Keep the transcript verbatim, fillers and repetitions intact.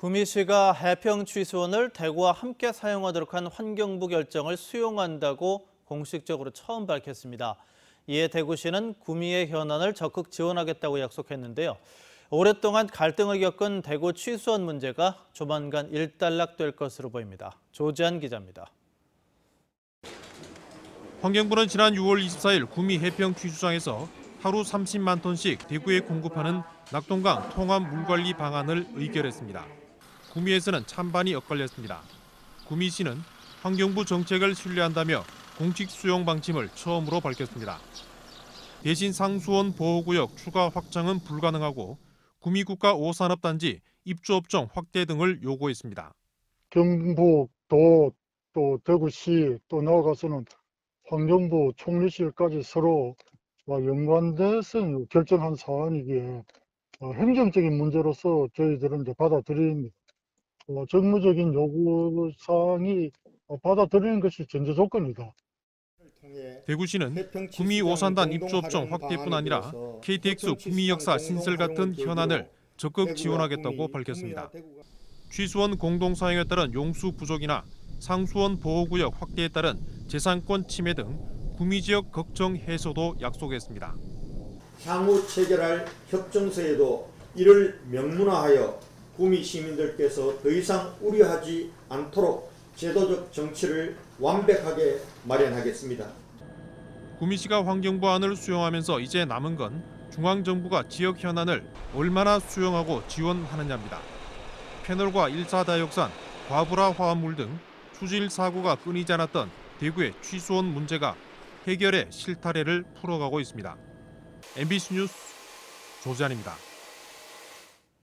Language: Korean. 구미시가 해평취수원을 대구와 함께 사용하도록 한 환경부 결정을 수용한다고 공식적으로 처음 밝혔습니다. 이에 대구시는 구미의 현안을 적극 지원하겠다고 약속했는데요. 오랫동안 갈등을 겪은 대구 취수원 문제가 조만간 일단락될 것으로 보입니다. 조재한 기자입니다. 환경부는 지난 유월 이십사일 구미 해평 취수장에서 하루 삼십만 톤씩 대구에 공급하는 낙동강 통합 물관리 방안을 의결했습니다. 구미에서는 찬반이 엇갈렸습니다. 구미시는 환경부 정책을 신뢰한다며 공식 수용 방침을 처음으로 밝혔습니다. 대신 상수원 보호구역 추가 확장은 불가능하고 구미국가 오 산업단지 입주업종 확대 등을 요구했습니다. 경북도 또 대구시 또 나아가서는 환경부 총리실까지 서로 연관돼서 결정한 사안이기에 행정적인 문제로서 저희들은 이제 받아들입니다. 정무적인 요구사항이 받아들이는 것이 전제 조건이다. 대구시는 구미 오산단 입주업종 확대뿐 아니라 케이티엑스 구미역사 신설 같은 현안을 적극 지원하겠다고 밝혔습니다. 취수원 공동사용에 따른 용수 부족이나 상수원 보호구역 확대에 따른 재산권 침해 등 구미 지역 걱정 해소도 약속했습니다. 향후 체결할 협정서에도 이를 명문화하여 구미 시민들께서 더 이상 우려하지 않도록 제도적 정치를 완벽하게 마련하겠습니다. 구미시가 환경부안을 수용하면서 이제 남은 건 중앙정부가 지역 현안을 얼마나 수용하고 지원하느냐입니다. 패널과 일사다이옥산, 과불화화합물 등 추질 사고가 끊이지 않았던 대구의 취수원 문제가 해결의 실타래를 풀어가고 있습니다. 엠비씨 뉴스 조재한입니다.